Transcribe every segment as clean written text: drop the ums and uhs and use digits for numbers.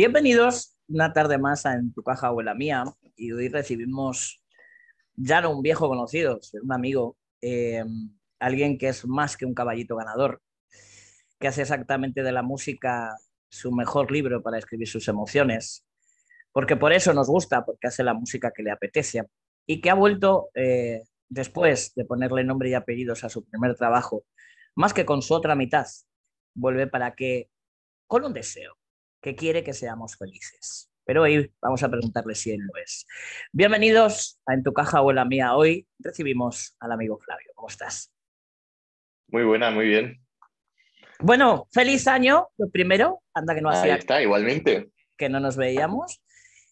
Bienvenidos una tarde más a En tu caja o en la mía, y hoy recibimos ya no un viejo conocido, un amigo, alguien que es más que un caballito ganador, que hace exactamente de la música su mejor libro para escribir sus emociones, porque por eso nos gusta, porque hace la música que le apetece y que ha vuelto después de ponerle nombre y apellidos a su primer trabajo, más que con su otra mitad, vuelve para que, con un deseo, que quiere que seamos felices. Pero hoy vamos a preguntarle si él lo es. Bienvenidos a En tu caja o en la mía. Hoy recibimos al amigo Flavio. ¿Cómo estás? Muy buena, muy bien. Bueno, feliz año, lo primero. Anda que no hacía... Ahí está, igualmente. Que no nos veíamos.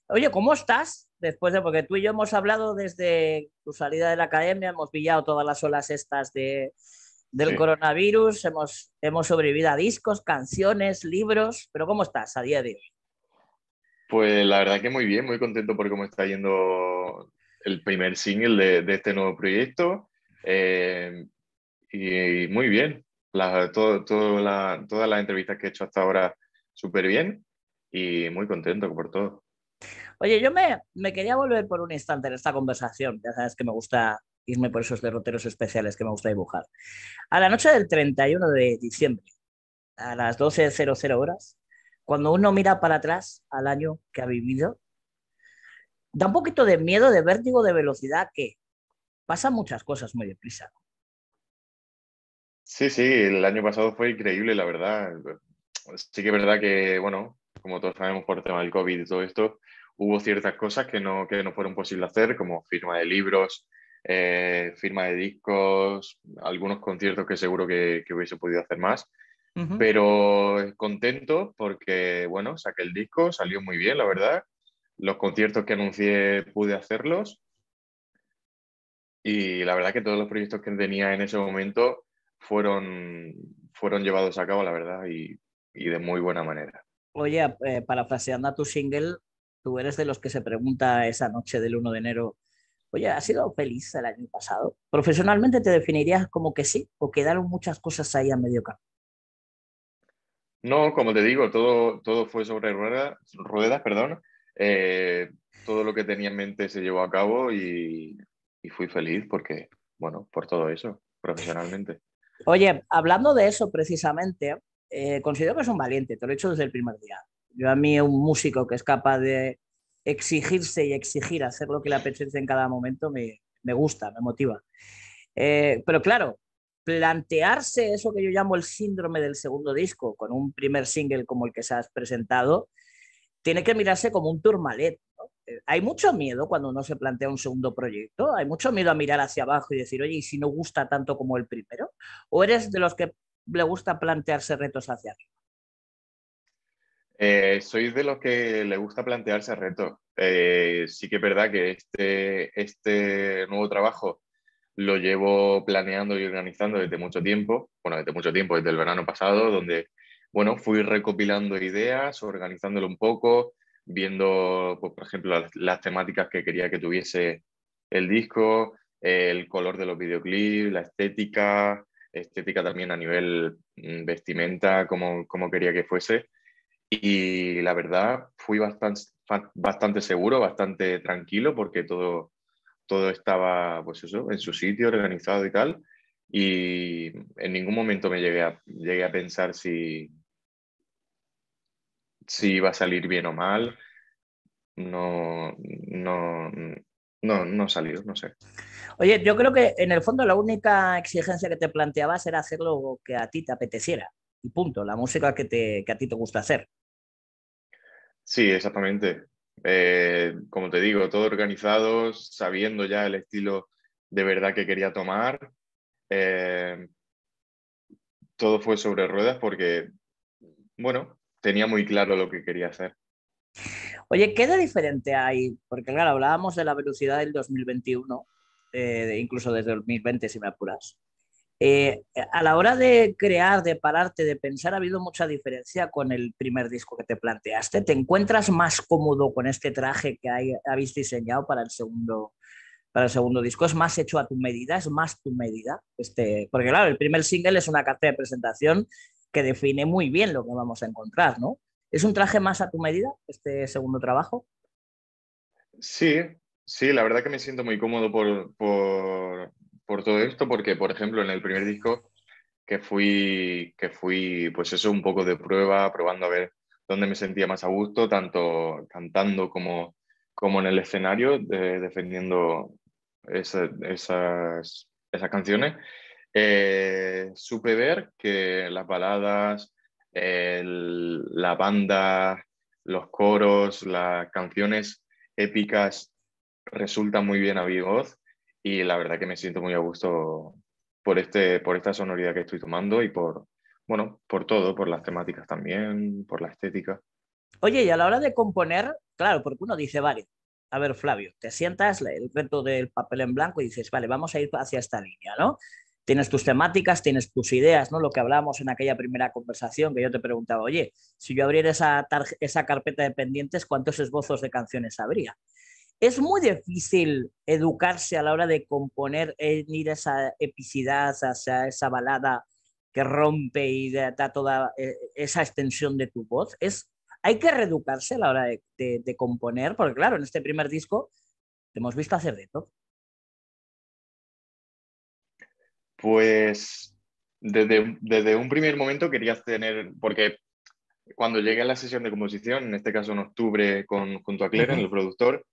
Oye, ¿cómo estás? Después de... Porque tú y yo hemos hablado desde tu salida de la academia, hemos pillado todas las olas estas de... del coronavirus, hemos sobrevivido a discos, canciones, libros, pero ¿cómo estás a día de hoy? Pues la verdad que muy bien, muy contento por cómo está yendo el primer single de este nuevo proyecto, y muy bien, todas las entrevistas que he hecho hasta ahora súper bien y muy contento por todo. Oye, yo me quería volver por un instante en esta conversación, ya sabes que me gusta irme por esos derroteros especiales que me gusta dibujar. A la noche del 31 de diciembre, a las 12:00 horas, cuando uno mira para atrás al año que ha vivido, da un poquito de miedo, de vértigo, de velocidad, que pasan muchas cosas muy deprisa. Sí, sí, el año pasado fue increíble, la verdad. Sí que es verdad que, bueno, como todos sabemos por el tema del COVID y todo esto, hubo ciertas cosas que no fueron posibles hacer, como firma de libros, firma de discos, algunos conciertos que seguro que hubiese podido hacer más, uh-huh. Pero contento porque, bueno, saqué el disco, salió muy bien, la verdad. Los conciertos que anuncié pude hacerlos y la verdad que todos los proyectos que tenía en ese momento fueron llevados a cabo, la verdad, y de muy buena manera. Oye, parafraseando a tu single, tú eres de los que se pregunta esa noche del 1 de enero, oye, ¿has sido feliz el año pasado? ¿Profesionalmente te definirías como que sí o quedaron muchas cosas ahí a medio camino? No, como te digo, todo fue sobre ruedas. Todo lo que tenía en mente se llevó a cabo y fui feliz porque, bueno, por todo eso, profesionalmente. Oye, hablando de eso precisamente, considero que es un valiente, te lo he dicho desde el primer día. Yo a mí un músico que es capaz de exigirse y exigir, hacer lo que le apetece en cada momento, me gusta, me motiva. Pero claro, plantearse eso que yo llamo el síndrome del segundo disco, con un primer single como el que se has presentado, tiene que mirarse como un turmalet, ¿no? Hay mucho miedo cuando uno se plantea un segundo proyecto, hay mucho miedo a mirar hacia abajo y decir, oye, ¿y si no gusta tanto como el primero? ¿O eres de los que le gusta plantearse retos hacia arriba? Soy de los que le gusta plantearse retos. Sí que es verdad que este nuevo trabajo lo llevo planeando y organizando desde mucho tiempo, desde el verano pasado, donde bueno, fui recopilando ideas, organizándolo un poco, viendo, pues, por ejemplo, las temáticas que quería que tuviese el disco, el color de los videoclips, la estética también a nivel vestimenta, cómo quería que fuese. Y la verdad fui bastante seguro, bastante tranquilo porque todo estaba, pues eso, en su sitio, organizado y tal, y en ningún momento me llegué a pensar si iba a salir bien o mal. No ha salido, no sé. Oye, yo creo que en el fondo la única exigencia que te planteabas era hacer lo que a ti te apeteciera. Punto, la música que a ti te gusta hacer. Sí, exactamente. Como te digo, todo organizado, sabiendo ya el estilo de verdad que quería tomar. Todo fue sobre ruedas porque, bueno, tenía muy claro lo que quería hacer. Oye, ¿qué de diferente hay? Porque claro, hablábamos de la velocidad del 2021, incluso desde 2020 si me apuras. A la hora de crear, de pararte, de pensar, ¿ha habido mucha diferencia con el primer disco que te planteaste? ¿Te encuentras más cómodo con este traje que habéis diseñado para el segundo disco? ¿Es más hecho a tu medida? ¿Es más tu medida? Porque claro, el primer single es una carta de presentación que define muy bien lo que vamos a encontrar, ¿no? ¿Es un traje más a tu medida este segundo trabajo? Sí, sí, la verdad que me siento muy cómodo por todo esto, porque, por ejemplo, en el primer disco que fui pues eso, un poco de prueba, probando a ver dónde me sentía más a gusto, tanto cantando como en el escenario, defendiendo esas canciones. Supe ver que las baladas, la banda, los coros, las canciones épicas resultan muy bien a mi voz, y la verdad que me siento muy a gusto por esta sonoridad que estoy tomando, y por todo, por las temáticas también, por la estética. Oye, y a la hora de componer, claro, porque uno dice, vale, a ver, Flavio, te sientas el reto del papel en blanco y dices, vale, vamos a ir hacia esta línea, ¿no? Tienes tus temáticas, tienes tus ideas, ¿no? Lo que hablábamos en aquella primera conversación, que yo te preguntaba, oye, si yo abriera esa carpeta de pendientes, ¿cuántos esbozos de canciones habría? Es muy difícil educarse a la hora de componer, ir a esa epicidad, hacia esa balada que rompe y da toda esa extensión de tu voz. Hay que reeducarse a la hora de componer, porque claro, en este primer disco te hemos visto hacer de todo. Pues desde un primer momento querías tener, porque cuando llegué a la sesión de composición, en este caso en octubre, junto a Claire, el productor,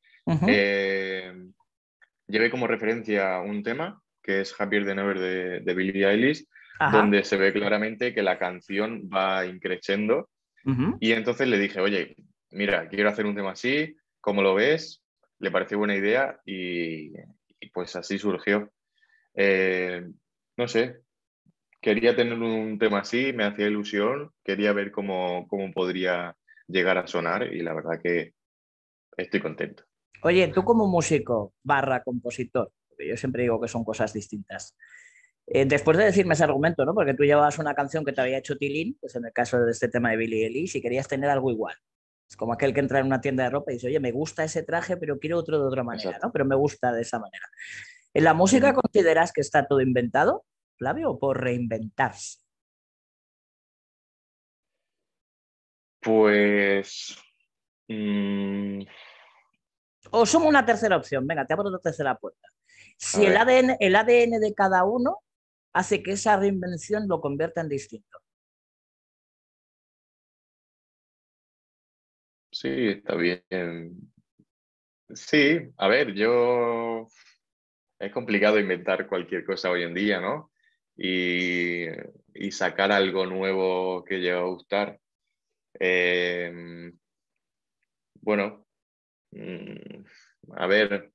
llevé como referencia un tema, que es Happier Than Ever de Billie Eilish, donde se ve claramente que la canción va increciendo, y entonces le dije, oye, mira, quiero hacer un tema así, ¿cómo lo ves? Le pareció buena idea, y pues así surgió. No sé, quería tener un tema así, me hacía ilusión, quería ver cómo podría llegar a sonar, y la verdad que estoy contento. Oye, tú como músico / compositor, porque yo siempre digo que son cosas distintas, después de decirme ese argumento, ¿no? Porque tú llevabas una canción que te había hecho Tilín, pues en el caso de este tema de Billie Eilish, y querías tener algo igual. Es como aquel que entra en una tienda de ropa y dice, oye, me gusta ese traje, pero quiero otro de otra manera, ¿no? Pero me gusta de esa manera. ¿En la música consideras que está todo inventado, Flavio, o por reinventarse? Pues... O somos una tercera opción. Venga, te abro la tercera puerta. Si el ADN de cada uno hace que esa reinvención lo convierta en distinto. Sí, está bien. Sí, a ver, yo... Es complicado inventar cualquier cosa hoy en día, ¿no? Y sacar algo nuevo que llegue a gustar. Bueno, a ver,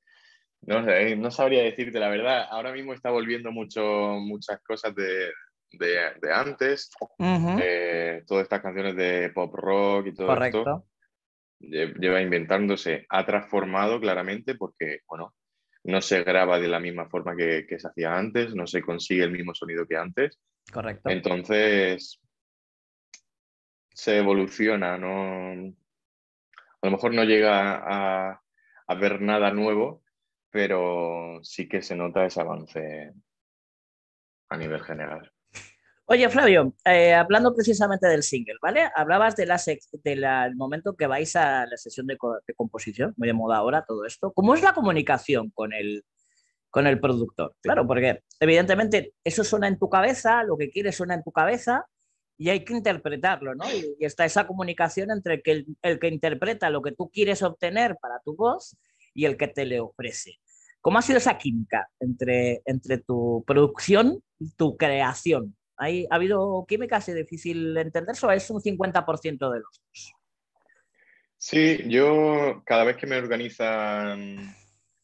no sabría decirte la verdad. Ahora mismo está volviendo muchas cosas de antes. Todas estas canciones de pop rock y todo esto lleva inventándose. Ha transformado claramente porque, bueno, no se graba de la misma forma que se hacía antes, no se consigue el mismo sonido que antes. Correcto. Entonces, se evoluciona, ¿no? A lo mejor no llega a ver nada nuevo, pero sí que se nota ese avance a nivel general. Oye, Flavio, hablando precisamente del single, ¿vale? Hablabas del momento que vais a la sesión de composición, muy de moda ahora todo esto. ¿Cómo es la comunicación con el productor? Claro, porque evidentemente eso suena en tu cabeza, lo que quieres suena en tu cabeza y hay que interpretarlo, ¿no? Y está esa comunicación entre que el que interpreta lo que tú quieres obtener para tu voz y el que te le ofrece. ¿Cómo ha sido esa química entre tu producción y tu creación? ¿Ha habido química? ¿Es difícil entenderse o es un 50% de los dos? Sí, yo cada vez que me organizan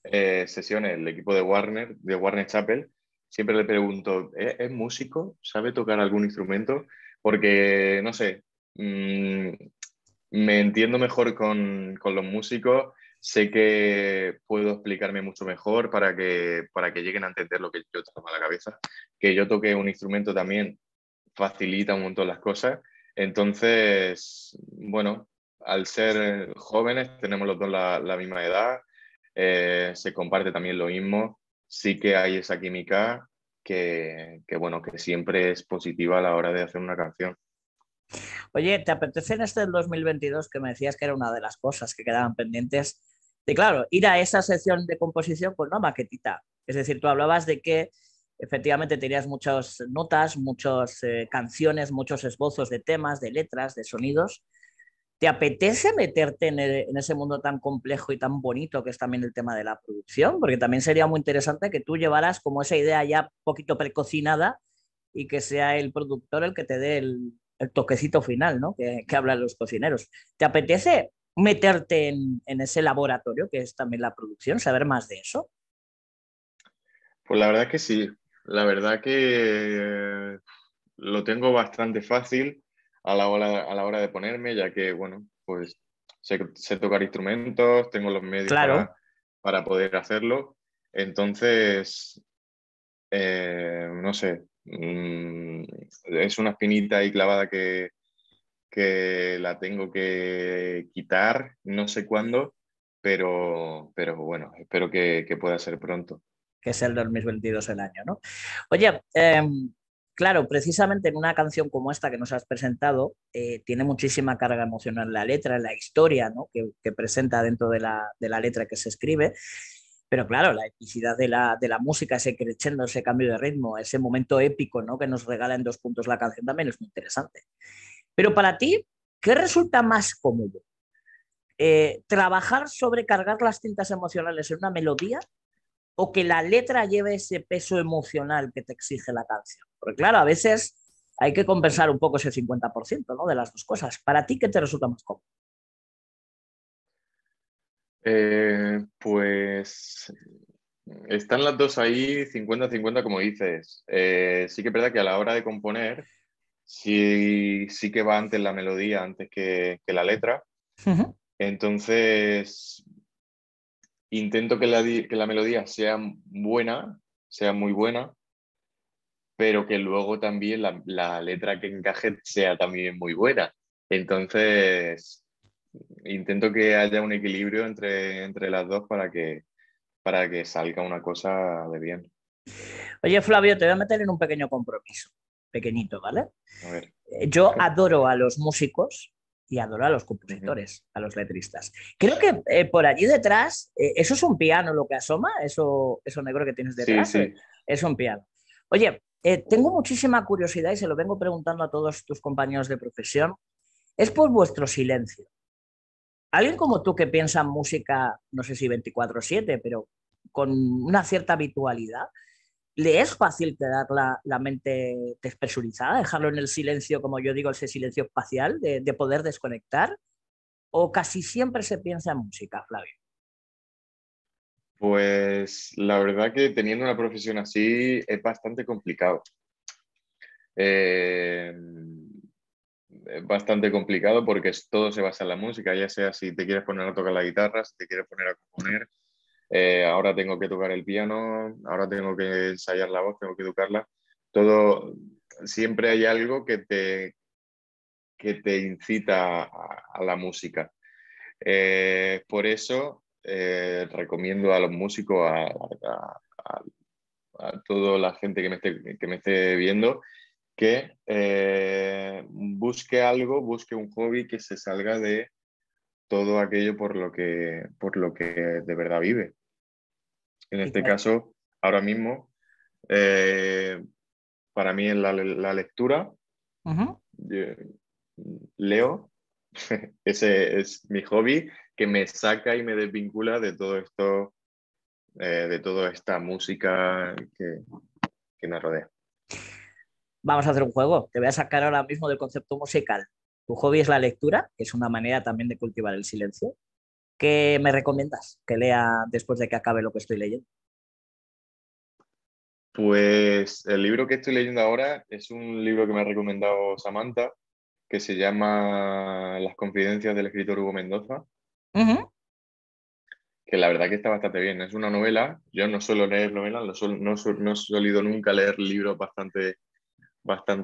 sesiones, el equipo de Warner Chapel, siempre le pregunto, ¿es músico? ¿Sabe tocar algún instrumento? Porque, no sé, me entiendo mejor con los músicos, sé que puedo explicarme mucho mejor para que lleguen a entender lo que yo tengo en la cabeza. Que yo toque un instrumento también facilita un montón las cosas. Entonces, bueno, al ser jóvenes, tenemos los dos la misma edad, se comparte también lo mismo, sí que hay esa química que siempre es positiva a la hora de hacer una canción. Oye, ¿te apetece en este 2022 que me decías que era una de las cosas que quedaban pendientes? De claro, ir a esa sección de composición con una maquetita. Es decir, tú hablabas de que efectivamente tenías muchas notas, muchas canciones, muchos esbozos de temas, de letras, de sonidos. ¿Te apetece meterte en ese mundo tan complejo y tan bonito que es también el tema de la producción? Porque también sería muy interesante que tú llevaras como esa idea ya un poquito precocinada y que sea el productor el que te dé el toquecito final, ¿no? Que hablan los cocineros. ¿Te apetece meterte en ese laboratorio que es también la producción, saber más de eso? Pues la verdad que sí. La verdad que lo tengo bastante fácil a la hora de ponerme, ya que, bueno, pues sé tocar instrumentos, tengo los medios para poder hacerlo. Entonces, no sé, es una espinita ahí clavada que la tengo que quitar, no sé cuándo, pero bueno, espero que pueda ser pronto. Que es el 2022 el año, ¿no? Oye, claro, precisamente en una canción como esta que nos has presentado, tiene muchísima carga emocional la letra, la historia, ¿no? que presenta dentro de la letra que se escribe, pero claro, la epicidad de la música, ese crescendo, ese cambio de ritmo, ese momento épico, ¿no? que nos regala en 2 puntos la canción también es muy interesante. Pero para ti, ¿qué resulta más cómodo? ¿Trabajar sobrecargar las tintas emocionales en una melodía? ¿O que la letra lleve ese peso emocional que te exige la canción? Porque claro, a veces hay que compensar un poco ese 50%, ¿no? de las dos cosas. ¿Para ti qué te resulta más cómodo? Pues están las dos ahí 50-50 como dices. Sí que es verdad que a la hora de componer sí que va antes la melodía, antes que la letra. Uh-huh. Entonces intento que la melodía sea muy buena, pero que luego también la letra que encaje sea también muy buena. Entonces, intento que haya un equilibrio entre las dos para que salga una cosa de bien. Oye, Flavio, te voy a meter en un pequeño compromiso, pequeñito, ¿vale? A ver. Yo adoro a los músicos y adoro a los compositores, a los letristas. Creo que por allí detrás, ¿eso es un piano lo que asoma? ¿Eso negro que tienes detrás? Sí, sí. Es un piano. Oye, tengo muchísima curiosidad y se lo vengo preguntando a todos tus compañeros de profesión. Es por vuestro silencio. Alguien como tú que piensa en música, no sé si 24/7, pero con una cierta habitualidad, ¿le es fácil quedar la mente despresurizada, dejarlo en el silencio, como yo digo, ese silencio espacial, de poder desconectar? ¿O casi siempre se piensa en música, Flavio? Pues la verdad que teniendo una profesión así es bastante complicado. Es bastante complicado porque todo se basa en la música, ya sea si te quieres poner a tocar la guitarra, si te quieres poner a componer. Ahora tengo que tocar el piano, ahora tengo que ensayar la voz, tengo que educarla. Todo, siempre hay algo que te incita a la música. Por eso recomiendo a los músicos, a toda la gente que me esté viendo, que busque algo, busque un hobby que se salga de todo aquello por lo que de verdad vive. En este caso, ahora mismo, para mí es la lectura. Uh-huh. Leo, ese es mi hobby, que me saca y me desvincula de todo esto, de toda esta música que me rodea. Vamos a hacer un juego. Te voy a sacar ahora mismo del concepto musical. Tu hobby es la lectura, que es una manera también de cultivar el silencio. ¿Qué me recomiendas que lea después de que acabe lo que estoy leyendo? Pues el libro que estoy leyendo ahora es un libro que me ha recomendado Samantha, que se llama Las confidencias del escritor Hugo Mendoza. Uh-huh. Que la verdad que está bastante bien. Es una novela. Yo no suelo leer novelas, no he solido nunca leer libros bastante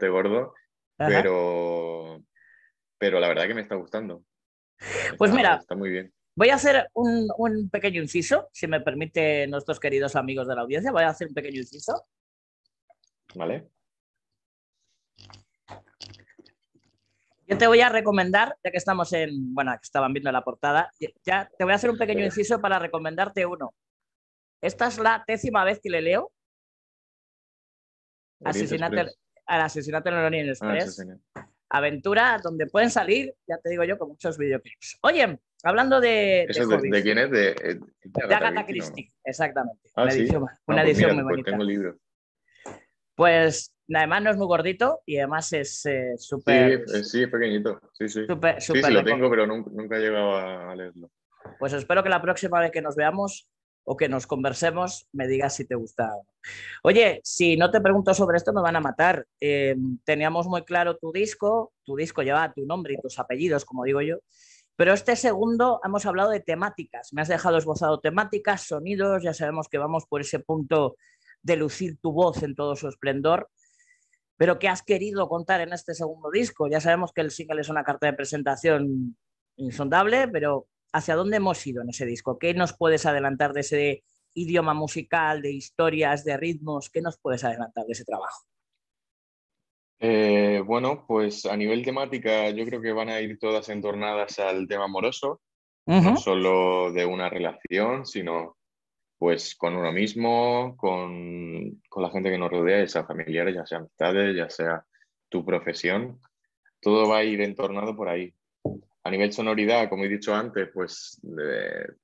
gordos, pero la verdad que me está gustando. Pues mira, está muy bien. Voy a hacer un pequeño inciso, si me permite nuestros queridos amigos de la audiencia, voy a hacer un pequeño inciso. Vale. Yo te voy a recomendar, ya que estamos en... Bueno, que estaban viendo la portada. Ya te voy a hacer un pequeño inciso para recomendarte uno. Esta es la 10ª vez que le leo. Asesinato en el Orient Express. Aventura donde pueden salir, ya te digo yo, con muchos videoclips. Oye, hablando de... ¿De quién es? De Agatha Christie, ¿no? Exactamente. Ah, una edición muy bonita. Tengo el libro. Pues además no es muy gordito y además es súper... Sí, es pequeñito. Sí. Súper lo tengo, pero nunca he llegado a leerlo. Pues espero que la próxima vez que nos veamos o que nos conversemos, me digas si te gusta. Oye, si no te pregunto sobre esto, me van a matar. Teníamos muy claro tu disco lleva tu nombre y tus apellidos, como digo yo, pero este segundo hemos hablado de temáticas. Me has dejado esbozado temáticas, sonidos, ya sabemos que vamos por ese punto de lucir tu voz en todo su esplendor, pero ¿qué has querido contar en este segundo disco? Ya sabemos que el single es una carta de presentación insondable, pero... ¿Hacia dónde hemos ido en ese disco? ¿Qué nos puedes adelantar de ese idioma musical, de historias, de ritmos? ¿Qué nos puedes adelantar de ese trabajo? Bueno, pues a nivel temática yo creo que van a ir todas entornadas al tema amoroso, no solo de una relación, sino pues con uno mismo, con la gente que nos rodea, ya sea familiares, ya sea amistades, ya sea tu profesión. Todo va a ir entornado por ahí. A nivel sonoridad, como he dicho antes, pues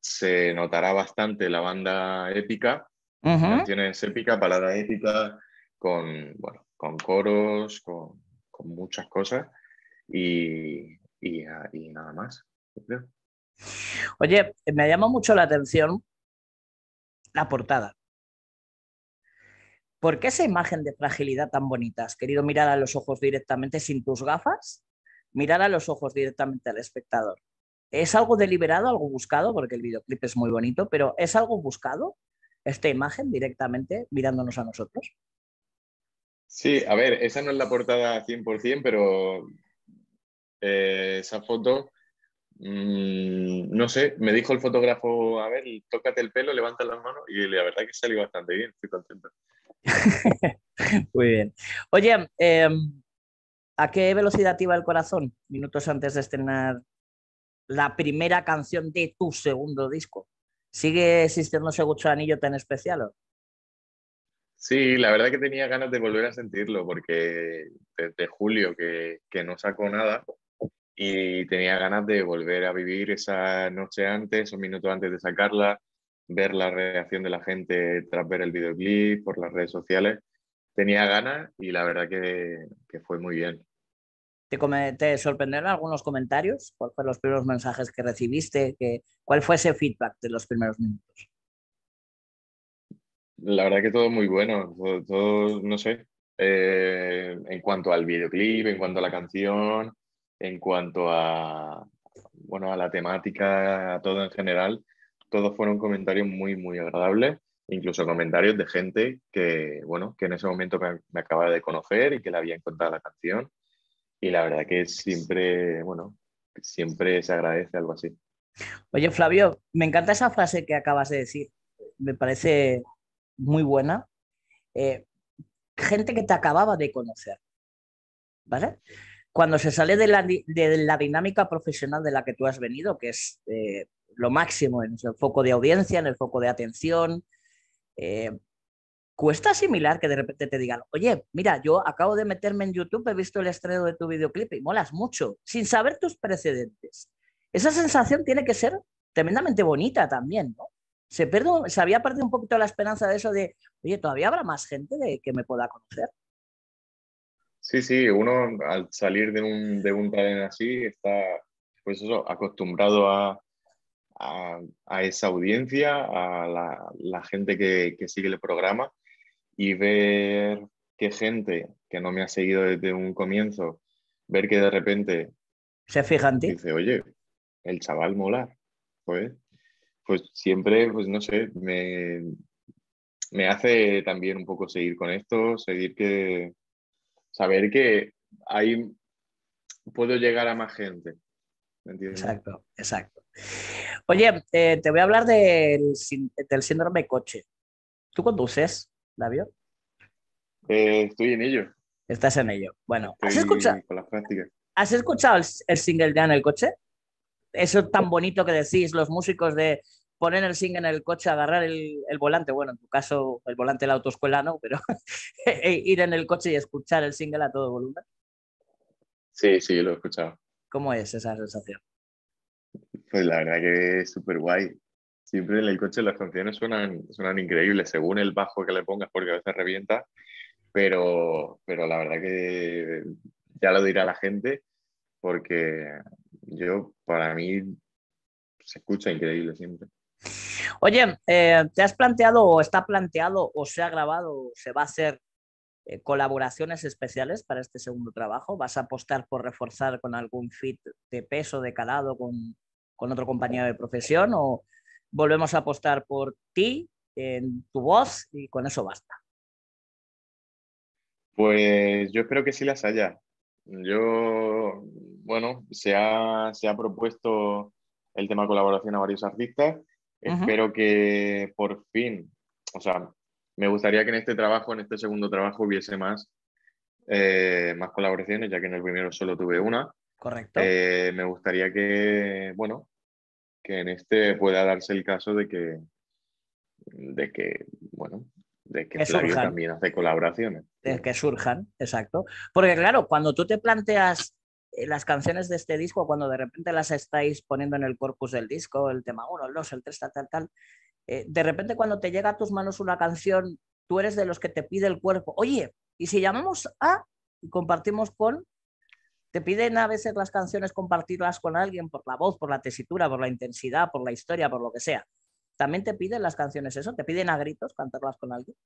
se notará bastante la banda épica, canciones épicas, palabras épicas, con coros, con muchas cosas y nada más. Oye, me llama mucho la atención la portada. ¿Por qué esa imagen de fragilidad tan bonita? ¿Has querido mirar a los ojos directamente sin tus gafas? Mirar a los ojos directamente al espectador. ¿Es algo deliberado, algo buscado? Porque el videoclip es muy bonito, pero ¿es algo buscado esta imagen directamente mirándonos a nosotros? Sí, a ver, esa no es la portada 100%, pero esa foto, no sé, me dijo el fotógrafo, a ver, tócate el pelo, levanta las manos, y la verdad es que salió bastante bien, estoy contento. Muy bien. Oye, ¿a qué velocidad iba el corazón minutos antes de estrenar la primera canción de tu segundo disco? ¿Sigue existiendo ese gusanillo tan especial? ¿O? Sí, la verdad que tenía ganas de volver a sentirlo porque desde julio que no saco nada y tenía ganas de volver a vivir esa noche antes o minutos antes de sacarla, ver la reacción de la gente tras ver el videoclip por las redes sociales. Tenía ganas y la verdad que fue muy bien. ¿Te sorprendieron algunos comentarios? ¿Cuáles fueron los primeros mensajes que recibiste? ¿Cuál fue ese feedback de los primeros minutos? La verdad que todo muy bueno. Todo, no sé. En cuanto al videoclip, en cuanto a la canción, en cuanto a la temática, a todo en general, todos fueron comentarios muy, muy agradables. Incluso comentarios de gente que en ese momento me acababa de conocer y que le había encontrado la canción. Y la verdad que siempre se agradece algo así. Oye, Flavio, me encanta esa frase que acabas de decir. Me parece muy buena. Gente que te acababa de conocer, ¿vale? Cuando se sale de la dinámica profesional de la que tú has venido, que es lo máximo en el foco de audiencia, en el foco de atención... cuesta asimilar que de repente te digan, oye, mira, yo acabo de meterme en YouTube, he visto el estreno de tu videoclip y molas mucho, sin saber tus precedentes. Esa sensación tiene que ser tremendamente bonita también, ¿no? Se había perdido un poquito la esperanza de eso de, oye, ¿todavía habrá más gente que me pueda conocer? Sí, uno al salir de un talento así está, pues eso, acostumbrado a esa audiencia, a la gente que sigue el programa y ver que gente que no me ha seguido desde un comienzo, ver que de repente se fija en ti. Dice, oye, el chaval mola. Pues siempre, pues no sé, me hace también un poco seguir con esto, saber que ahí puedo llegar a más gente. ¿Me entiendes? Exacto. Oye, te voy a hablar del síndrome coche. ¿Tú conduces, Flavio? Estoy en ello. Estás en ello. Bueno, ¿has escuchado? Con las prácticas. ¿Has escuchado el single ya en el coche? Eso tan bonito que decís los músicos de poner el single en el coche, agarrar el volante. Bueno, en tu caso el volante de la autoescuela no, pero ir en el coche y escuchar el single a todo volumen. Sí, sí, lo he escuchado. ¿Cómo es esa sensación? Pues la verdad que es súper guay. Siempre en el coche las canciones suenan increíbles, según el bajo que le pongas, porque a veces revienta, pero la verdad que ya lo dirá la gente, porque para mí se escucha increíble siempre. Oye, ¿te has planteado o está planteado o se ha grabado o se va a hacer colaboraciones especiales para este segundo trabajo? ¿Vas a apostar por reforzar con algún fit de peso, de calado, con otro compañero de profesión, o volvemos a apostar por ti, en tu voz, y con eso basta? Pues yo espero que sí las haya. Se ha propuesto el tema de colaboración a varios artistas. Uh-huh. Espero que por fin, me gustaría que en este segundo trabajo, hubiese más colaboraciones, ya que en el primero solo tuve una. Correcto. Me gustaría que en este pueda darse el caso de que Flavio también hace colaboraciones. De que surjan, exacto. Porque claro, cuando tú te planteas las canciones de este disco, cuando de repente las estáis poniendo en el corpus del disco, el tema 1, el 2, el 3, tal, de repente cuando te llega a tus manos una canción, tú eres de los que te pide el cuerpo, oye, y si llamamos a y compartimos con... Te piden a veces las canciones compartirlas con alguien por la voz, por la tesitura, por la intensidad, por la historia, por lo que sea. ¿También te piden las canciones eso? ¿Te piden a gritos cantarlas con alguien?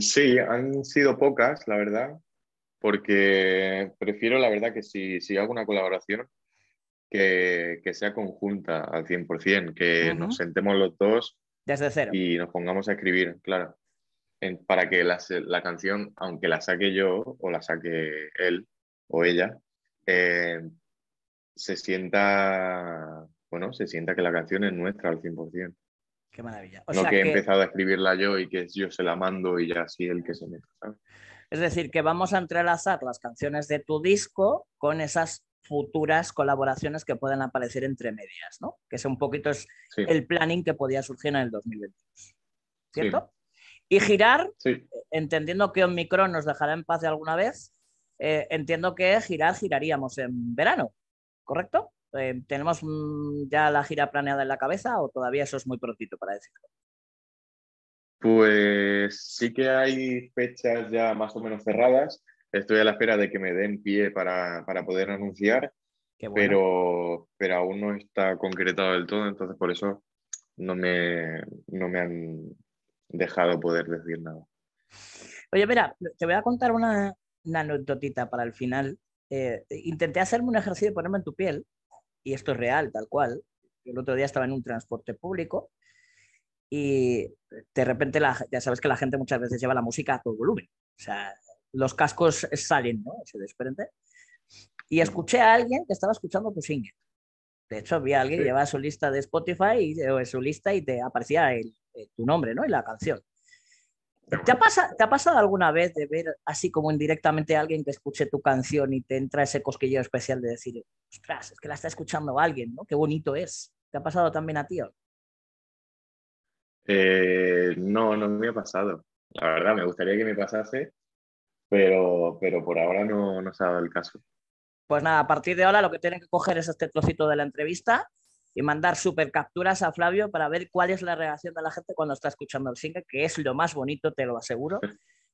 Sí, han sido pocas, la verdad, porque prefiero, la verdad, que si hago una colaboración, que sea conjunta al 100%, que nos sentemos los dos desde cero y nos pongamos a escribir, claro. Para que la canción, aunque la saque yo o la saque él o ella, se sienta que la canción es nuestra al 100%. Qué maravilla. O sea que he empezado a escribirla yo y que yo se la mando y ya así él que se meta, ¿sabes? Es decir, que vamos a entrelazar las canciones de tu disco con esas futuras colaboraciones que puedan aparecer entre medias, ¿no? Que es un poquito el planning que podía surgir en el 2022, ¿cierto? Sí. Y girar, sí. Entendiendo que Omicron nos dejará en paz de alguna vez, entiendo que giraríamos en verano, ¿correcto? ¿Tenemos ya la gira planeada en la cabeza o todavía eso es muy prontito para decirlo? Pues sí que hay fechas ya más o menos cerradas. Estoy a la espera de que me den pie para poder anunciar, bueno. pero aún no está concretado del todo, entonces por eso no me han... dejado poder decir nada. Oye, mira, te voy a contar una anecdotita para el final. Intenté hacerme un ejercicio de ponerme en tu piel, y esto es real, tal cual. El otro día estaba en un transporte público y de repente, ya sabes que la gente muchas veces lleva la música a todo volumen. O sea, los cascos salen, ¿no? Se desprenden. Y escuché a alguien que estaba escuchando tu single. De hecho, vi a alguien que llevaba su lista de Spotify y te aparecía tu nombre, ¿no? Y la canción. ¿Te ha pasado alguna vez de ver así como indirectamente a alguien que escuche tu canción y te entra ese cosquilleo especial de decir, ostras, es que la está escuchando alguien, ¿no? Qué bonito es. ¿Te ha pasado también a ti? No me ha pasado. La verdad, me gustaría que me pasase, pero por ahora no se ha dado el caso. Pues nada, a partir de ahora lo que tienen que coger es este trocito de la entrevista y mandar super capturas a Flavio para ver cuál es la reacción de la gente cuando está escuchando el single, que es lo más bonito, te lo aseguro,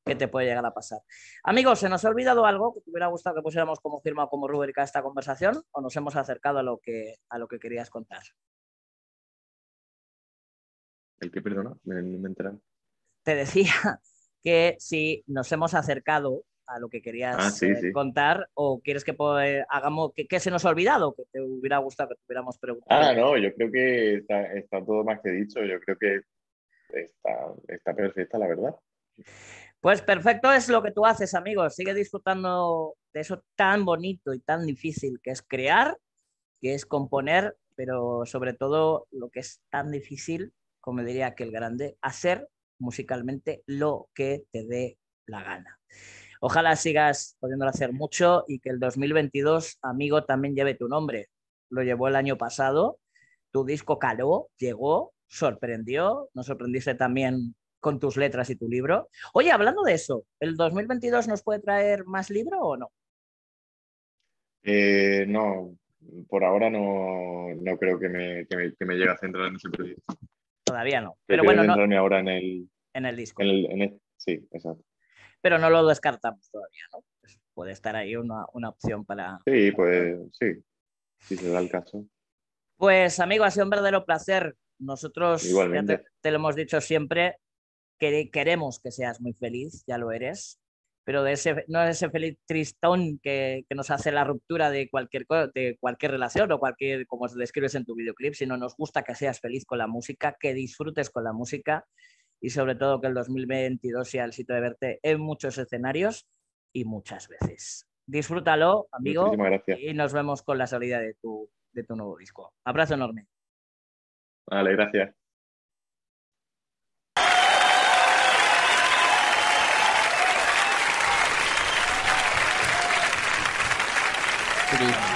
que te puede llegar a pasar. Amigos, se nos ha olvidado algo que te hubiera gustado que pusiéramos como firma o como rúbrica esta conversación, o nos hemos acercado a lo que querías contar. ¿El qué, perdona? Me enteré. Te decía que si nos hemos acercado a lo que querías contar, o quieres que hagamos que se nos ha olvidado, que te hubiera gustado que te hubiéramos preguntado. No, yo creo que está todo más que dicho, yo creo que está perfecta, la verdad. Pues perfecto es lo que tú haces, amigos. Sigue disfrutando de eso tan bonito y tan difícil que es crear, que es componer, pero sobre todo lo que es tan difícil, como diría aquel grande, hacer musicalmente lo que te dé la gana. Ojalá sigas pudiéndolo hacer mucho y que el 2022, amigo, también lleve tu nombre. Lo llevó el año pasado, tu disco caló, llegó, sorprendió, nos sorprendiste también con tus letras y tu libro. Oye, hablando de eso, ¿el 2022 nos puede traer más libro o no? No, por ahora no creo que me llegue a centrar en ese proyecto. Todavía no. Pero bueno, centrarme ahora en el disco. Sí, exacto. Pero no lo descartamos todavía, ¿no? Pues puede estar ahí una opción para... Sí, pues sí, si se da el caso. Pues amigo, ha sido un verdadero placer. Nosotros, igualmente, ya te lo hemos dicho siempre, que queremos que seas muy feliz, ya lo eres, pero no de ese feliz tristón que nos hace la ruptura de cualquier relación o cualquier, como describes en tu videoclip, sino nos gusta que seas feliz con la música, que disfrutes con la música y sobre todo que el 2022 sea el sitio de verte en muchos escenarios y muchas veces. Disfrútalo, amigo, y nos vemos con la salida de tu nuevo disco. Abrazo enorme. Vale, gracias. Gracias.